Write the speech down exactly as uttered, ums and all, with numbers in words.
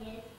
Yes.